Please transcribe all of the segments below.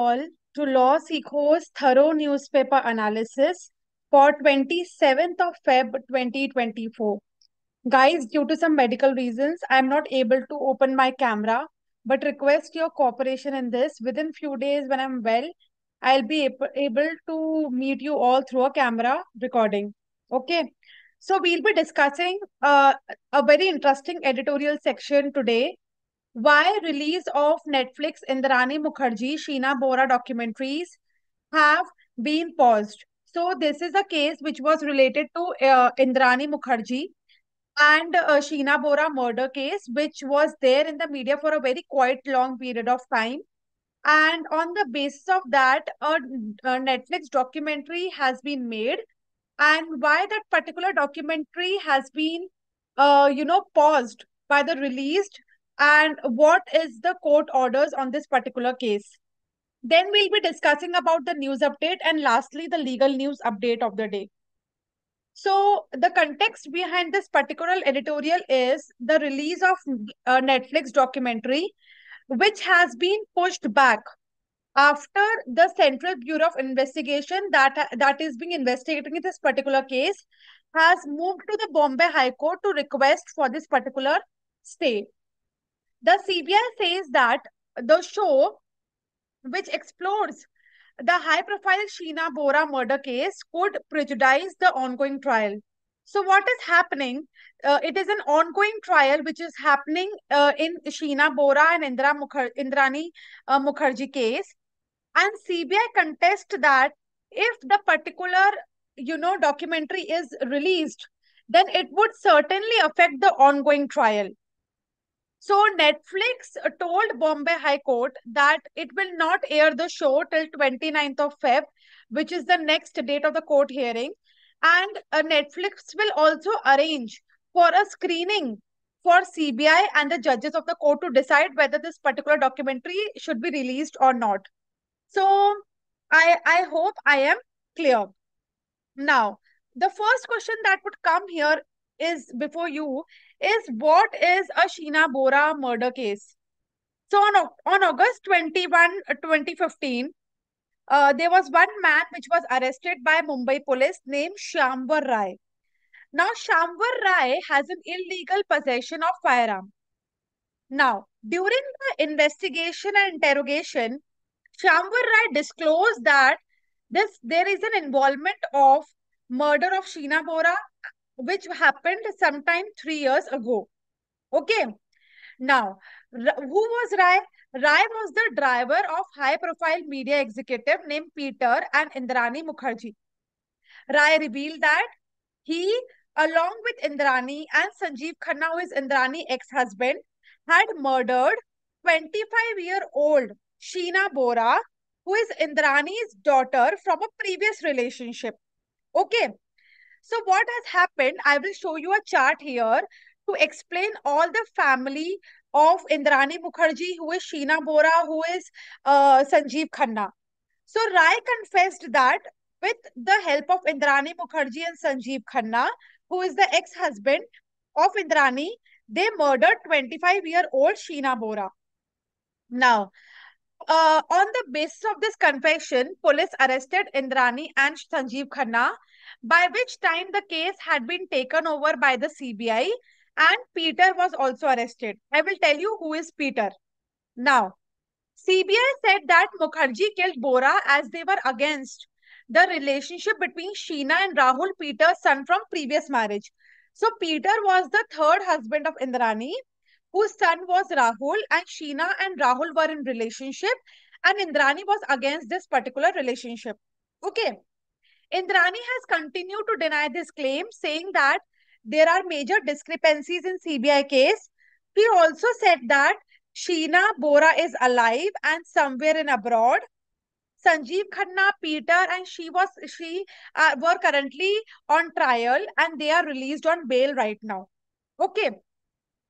all to Law Seekho's thorough newspaper analysis for 27th of Feb 2024. Guys, due to some medical reasons, I am not able to open my camera, but request your cooperation in this. Within few days when I'm well, I'll be able to meet you all through a camera recording. Okay. So we'll be discussing a very interesting editorial section today. Why release of Netflix Indrani Mukerjea, Sheena Bora documentaries have been paused. So this is a case which was related to Indrani Mukerjea and Sheena Bora murder case, which was there in the media for a very quite long period of time. And on the basis of that, a Netflix documentary has been made. And why that particular documentary has been, paused by the released, and what is the court orders on this particular case. Then we'll be discussing about the news update and lastly, the legal news update of the day. So the context behind this particular editorial is the release of a Netflix documentary, which has been pushed back after the Central Bureau of Investigation that is being investigating this particular case has moved to the Bombay High Court to request for this particular stay. The CBI says that the show which explores the high-profile Sheena Bora murder case could prejudice the ongoing trial. So what is happening? It is an ongoing trial which is happening in Sheena Bora and Indrani Mukerjea case. And CBI contests that if the particular, documentary is released, then it would certainly affect the ongoing trial. So Netflix told Bombay High Court that it will not air the show till 29th of Feb, which is the next date of the court hearing. And Netflix will also arrange for a screening for CBI and the judges of the court to decide whether this particular documentary should be released or not. So I hope I am clear. Now, the first question that would come here is before you is what is a Sheena Bora murder case? So on August 21, 2015, there was one man which was arrested by Mumbai police named Shyamvar Rai. Now, Shyamvar Rai has an illegal possession of firearm. Now, during the investigation and interrogation, Shyamvar Rai disclosed that there is an involvement of murder of Sheena Bora, which happened sometime 3 years ago. Okay. Now, who was Rai? Rai was the driver of high-profile media executive named Peter and Indrani Mukerjea. Rai revealed that he, along with Indrani and Sanjeev Khanna, who is Indrani's ex-husband, had murdered 25-year-old Sheena Bora, who is Indrani's daughter from a previous relationship. Okay. So what has happened? I will show you a chart here to explain all the family of Indrani Mukerjea, who is Sheena Bora, who is Sanjeev Khanna. So Rai confessed that with the help of Indrani Mukerjea and Sanjeev Khanna, who is the ex-husband of Indrani, they murdered 25-year-old Sheena Bora. Now, on the basis of this confession, police arrested Indrani and Sanjeev Khanna, by which time the case had been taken over by the CBI. And Peter was also arrested. I will tell you who is Peter. Now, CBI said that Mukerjea killed Bora as they were against the relationship between Sheena and Rahul, Peter's son from previous marriage. So Peter was the third husband of Indrani, whose son was Rahul, and Sheena and Rahul were in relationship and Indrani was against this particular relationship. Okay. Indrani has continued to deny this claim, saying that there are major discrepancies in CBI case. He also said that Sheena Bora is alive and somewhere in abroad. Sanjeev Khanna, Peter and she were currently on trial and they are released on bail right now. Okay.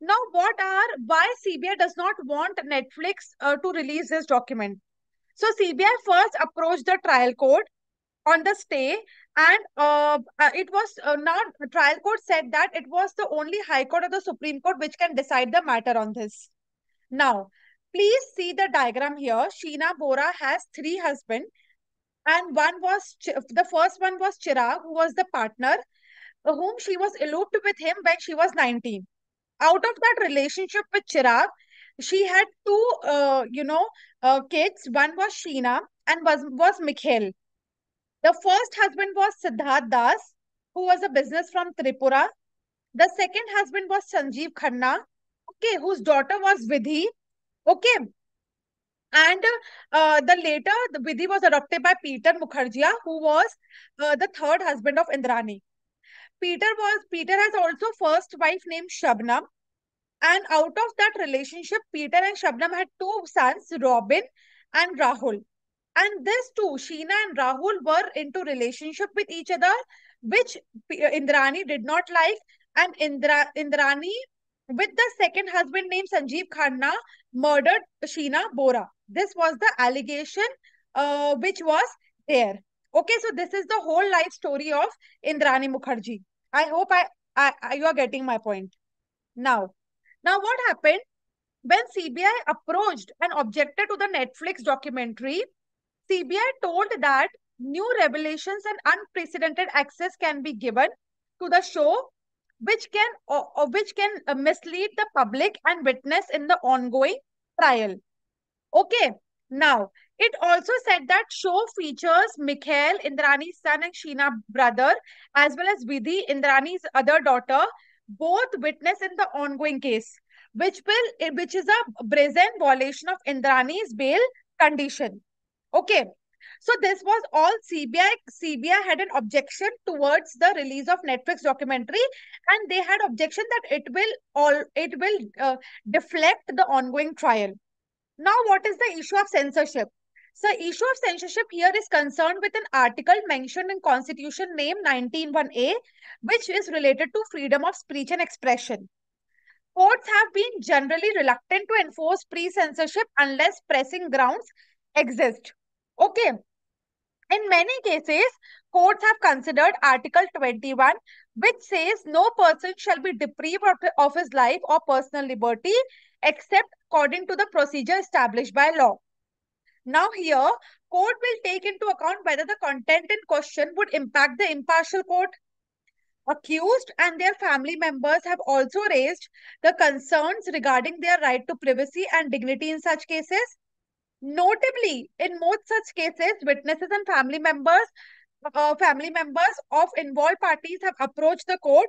Now why CBI does not want Netflix to release this document? So CBI first approached the trial court on the stay, and it was not, the trial court said that it was the only High Court or the Supreme Court which can decide the matter on this. Now, Please see the diagram here. Sheena Bora has three husbands, and the first one was Chirag, who was the partner, whom she was eloped with him when she was 19. Out of that relationship with Chirag, she had two, kids. One was Sheena and was Mikhail. The first husband was Siddharth Das, who was a business from Tripura. The second husband was Sanjeev Khanna, okay, whose daughter was Vidhi. Okay, and the Vidhi was adopted by Peter Mukerjea, who was the third husband of Indrani. Peter has also first wife named Shabnam, and out of that relationship, Peter and Shabnam had two sons, Robin and Rahul. And this too, Sheena and Rahul were into relationship with each other, which Indrani did not like. And Indrani, with the second husband named Sanjeev Khanna, murdered Sheena Bora. This was the allegation which was there. Okay, so this is the whole life story of Indrani Mukerjea. I hope you are getting my point. Now what happened? When CBI approached and objected to the Netflix documentary, CBI told that new revelations and unprecedented access can be given to the show, which can mislead the public and witness in the ongoing trial. Okay, now it also said that show features Mikhail, Indrani's son, and Sheena brother, as well as Vidhi, Indrani's other daughter, both witness in the ongoing case, which is a brazen violation of Indrani's bail condition. Okay, so this was all CBI. CBI had an objection towards the release of Netflix documentary, and they had objection that it will deflect the ongoing trial. Now, what is the issue of censorship? So, issue of censorship here is concerned with an article mentioned in Constitution named 19(1)(a), which is related to freedom of speech and expression. Courts have been generally reluctant to enforce pre-censorship unless pressing grounds exist. Okay, in many cases, courts have considered Article 21, which says no person shall be deprived of his life or personal liberty except according to the procedure established by law. Now here, court will take into account whether the content in question would impact the impartial court. Accused and their family members have also raised the concerns regarding their right to privacy and dignity in such cases. Notably, in most such cases, witnesses and family members of involved parties have approached the court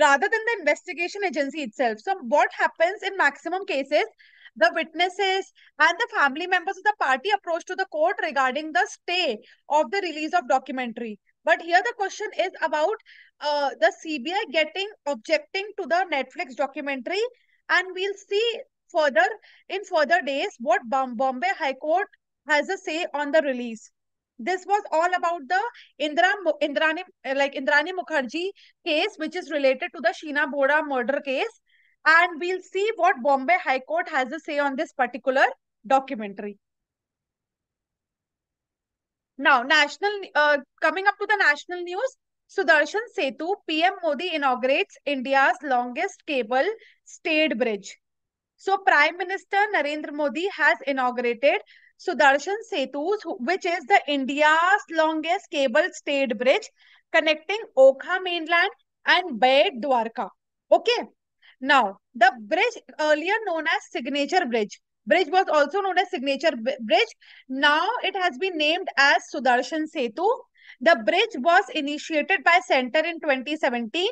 rather than the investigation agency itself. So what happens in maximum cases, the witnesses and the family members of the party approach to the court regarding the stay of the release of documentary. But here the question is about the CBI objecting to the Netflix documentary, and we'll see in further days what Bombay High Court has a say on the release. This was all about the Indrani Mukerjea case, which is related to the Sheena Bora murder case, and we'll see what Bombay High Court has a say on this particular documentary. Now, coming up to the national news, Sudarshan Setu, PM Modi inaugurates India's longest cable stayed bridge. So, Prime Minister Narendra Modi has inaugurated Sudarshan Setu, which is the India's longest cable stayed bridge connecting Okha mainland and Beyt Dwarka. Okay. Now, the bridge, earlier known as Signature Bridge. Bridge was also known as Signature Bridge. Now, it has been named as Sudarshan Setu. The bridge was initiated by Centre in 2017.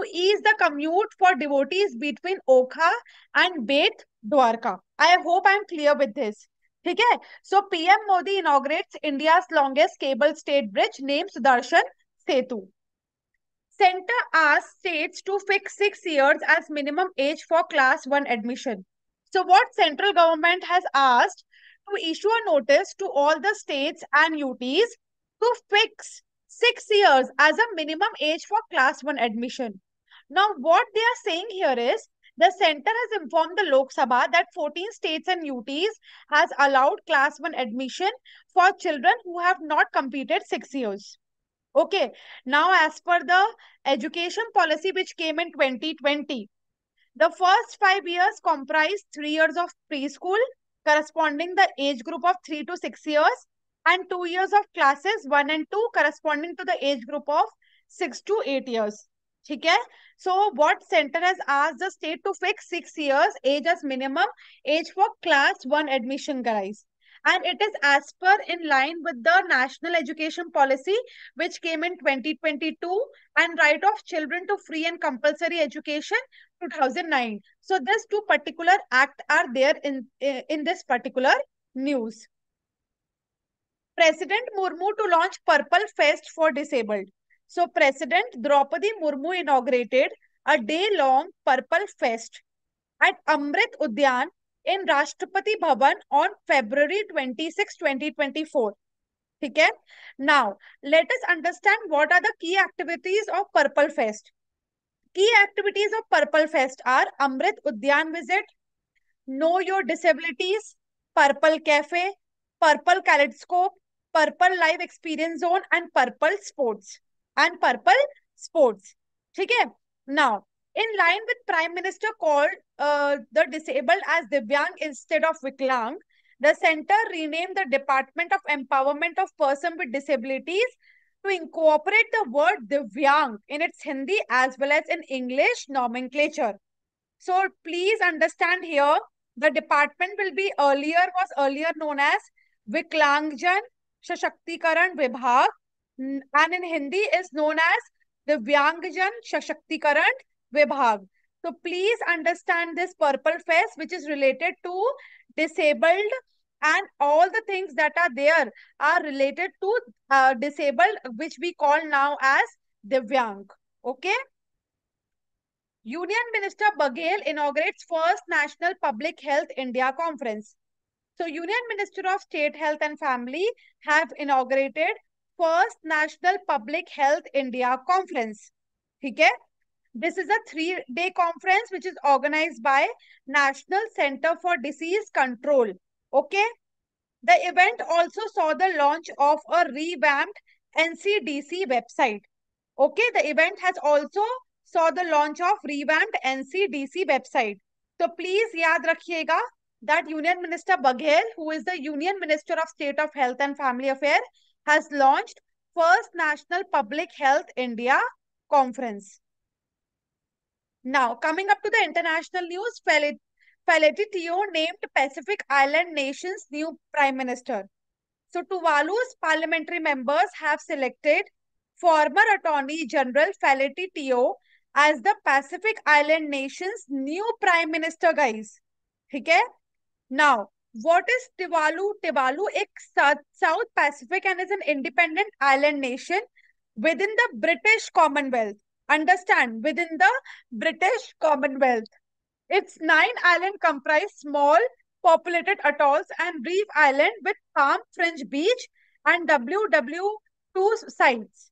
To ease the commute for devotees between Okha and Beyt Dwarka. I hope I am clear with this. Okay? So, PM Modi inaugurates India's longest cable stayed bridge named Sudarshan Setu. Centre asks states to fix 6 years as minimum age for class 1 admission. So, what central government has asked to issue a notice to all the states and UTs to fix 6 years as a minimum age for class 1 admission. Now, what they are saying here is, the centre has informed the Lok Sabha that 14 states and UTs has allowed class 1 admission for children who have not completed 6 years. Okay, now as per the education policy which came in 2020, the first 5 years comprised 3 years of preschool corresponding the age group of 3 to 6 years and 2 years of classes 1 and 2 corresponding to the age group of 6 to 8 years. Okay? So what center has asked the state to fix 6 years age as minimum age for class 1 admission guys. And it is as per in line with the national education policy which came in 2022 and right of children to free and compulsory education 2009. So these two particular acts are there in this particular news. President Murmu to launch Purple Fest for disabled. So President Draupadi Murmu inaugurated a day-long Purple Fest at Amrit Udyan in Rashtrapati Bhavan on February 26, 2024. Okay? Now, let us understand what are the key activities of Purple Fest. Key activities of Purple Fest are Amrit Udyan visit, Know Your Disabilities, Purple Cafe, Purple Kaleidoscope, Purple Live Experience Zone and Purple Sports. And Purple Sports. Okay? Now, in line with Prime Minister called the disabled as Divyang instead of Viklang, the center renamed the Department of Empowerment of Person with Disabilities to incorporate the word Divyang in its Hindi as well as in English nomenclature. So please understand here, the department will be earlier known as Viklangjan Shashaktikaran Vibhag and in Hindi is known as Divyangjan Shashaktikaran Vibhag. So please understand this Purple Fest which is related to disabled and all the things that are there are related to disabled which we call now as Divyang. Okay. Union Minister Bhagel inaugurates first National Public Health India Conference. So Union Minister of State Health and Family have inaugurated first National Public Health India Conference. Okay. This is a 3-day conference which is organized by National Center for Disease Control. Okay. The event also saw the launch of a revamped NCDC website. Okay. The event has also saw the launch of revamped NCDC website. So please yaad rakhiyega that Union Minister Baghel, who is the Union Minister of State of Health and Family Affairs, has launched first National Public Health India Conference. Now, coming up to the international news, Feleti Teo named Pacific Island Nation's new Prime Minister. So, Tuvalu's parliamentary members have selected former Attorney General Feleti Teo as the Pacific Island Nation's new Prime Minister, guys. Okay? Now, what is Tuvalu? Tuvalu is South Pacific and is an independent island nation within the British Commonwealth. Understand, within the British Commonwealth. Its 9 islands comprise small populated atolls and reef island with palm fringe beach and WW2 sites.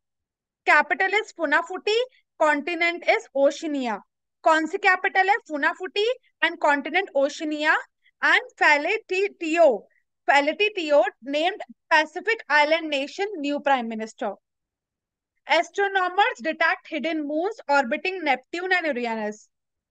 Capital is Funafuti, continent is Oceania. Capital is Funafuti and continent Oceania and Feleti Teo. Feleti Teo named Pacific Island Nation new Prime Minister. Astronomers detect hidden moons orbiting Neptune and Uranus.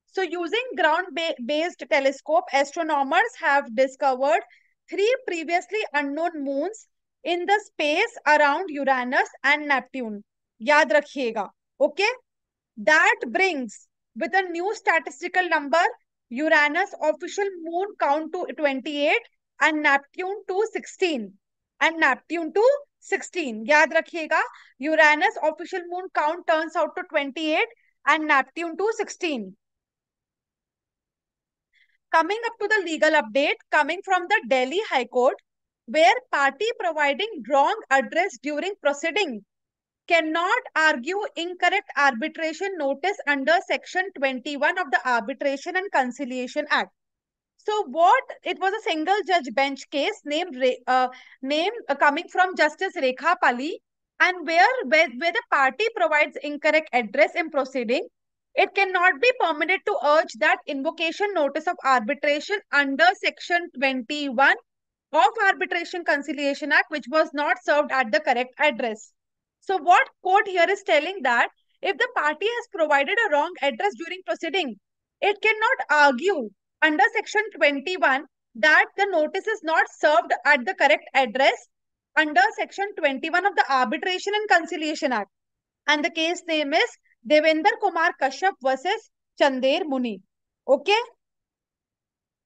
So using ground-based telescope, astronomers have discovered 3 previously unknown moons in the space around Uranus and Neptune. Yaad rakhiyega. Okay? That brings with a new statistical number, Uranus official moon count to 28 and Neptune to 16. And Neptune to 16. Yaad rakhiyega, Uranus official moon count turns out to 28 and Neptune to 16. Coming up to the legal update, coming from the Delhi High Court, where party providing wrong address during proceeding cannot argue incorrect arbitration notice under Section 21 of the Arbitration and Conciliation Act. So what, it was a single judge bench case coming from Justice Rekha Pali and where the party provides incorrect address in proceeding, it cannot be permitted to urge that invocation notice of arbitration under Section 21 of Arbitration Conciliation Act which was not served at the correct address. So what court here is telling that if the party has provided a wrong address during proceeding, it cannot argue under Section 21 that the notice is not served at the correct address under Section 21 of the Arbitration and Conciliation Act. And the case name is Devender Kumar Kashyap versus Chander Muni. Okay.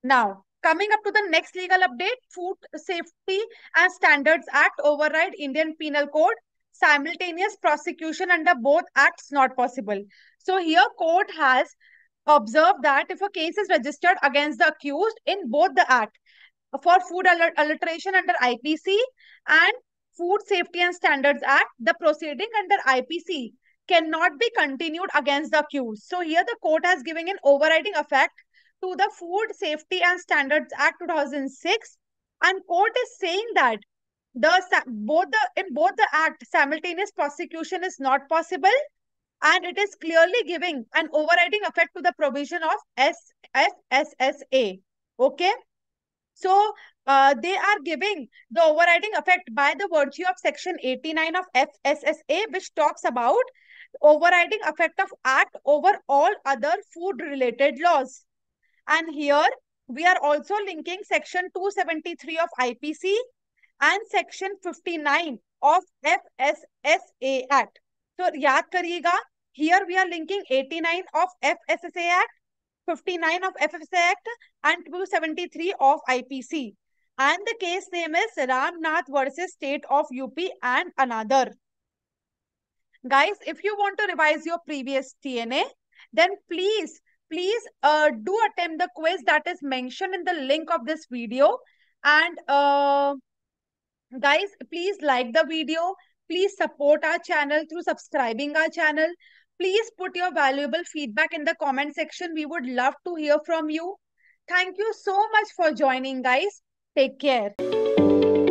Now, coming up to the next legal update, Food Safety and Standards Act override Indian Penal Code. Simultaneous prosecution under both acts not possible. So here court has observed that if a case is registered against the accused in both the act for food adulteration under IPC and Food Safety and Standards Act, the proceeding under IPC cannot be continued against the accused. So here the court has given an overriding effect to the Food Safety and Standards Act 2006, and court is saying that in both the act simultaneous prosecution is not possible, and it is clearly giving an overriding effect to the provision of FSSA. Okay, so they are giving the overriding effect by the virtue of Section 89 of FSSA, which talks about overriding effect of act over all other food related laws. And here we are also linking Section 273 of IPC and Section 59 of FSSA Act. So, yaad kariyega, here we are linking 89 of FSSA Act, 59 of FSSA Act and 273 of IPC. And the case name is Ramnath versus State of UP and another. Guys, if you want to revise your previous TNA, then please do attempt the quiz that is mentioned in the link of this video. And guys, please like the video. Please support our channel through subscribing our channel. Please put your valuable feedback in the comment section. We would love to hear from you. Thank you so much for joining, guys. Take care.